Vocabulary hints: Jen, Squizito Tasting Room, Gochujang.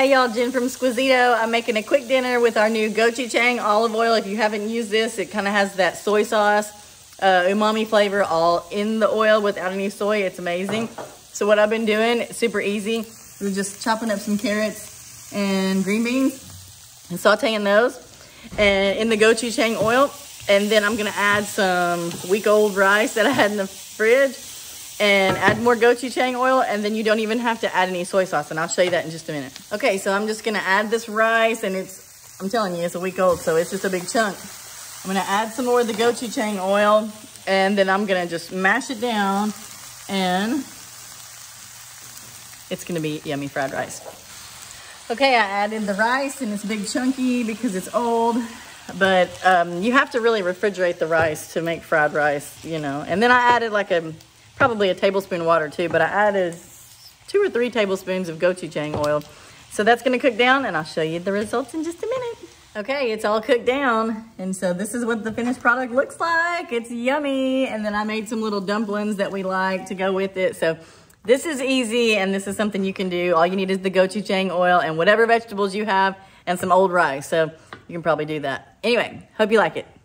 Hey y'all, Jen from Squizito. I'm making a quick dinner with our new gochujang olive oil. If you haven't used this, it kind of has that soy sauce, umami flavor all in the oil without any soy. It's amazing. So what I've been doing, it's super easy. We're just chopping up some carrots and green beans and sauteing those and in the gochujang oil. And then I'm gonna add some week old rice that I had in the fridge and add more gochujang oil, and then you don't even have to add any soy sauce, and I'll show you that in just a minute. Okay, so I'm just gonna add this rice, and I'm telling you, it's a week old, so it's just a big chunk. I'm gonna add some more of the gochujang oil, and then I'm gonna just mash it down, and it's gonna be yummy fried rice. Okay, I added the rice, and it's big chunky because it's old, but you have to really refrigerate the rice to make fried rice, you know. And then I added like probably a tablespoon of water too, but I added 2 or 3 tablespoons of gochujang oil. So that's gonna cook down, and I'll show you the results in just a minute. Okay, it's all cooked down. And so this is what the finished product looks like. It's yummy. And then I made some little dumplings that we like to go with it. So this is easy, and this is something you can do. All you need is the gochujang oil and whatever vegetables you have and some old rice. So you can probably do that. Anyway, hope you like it.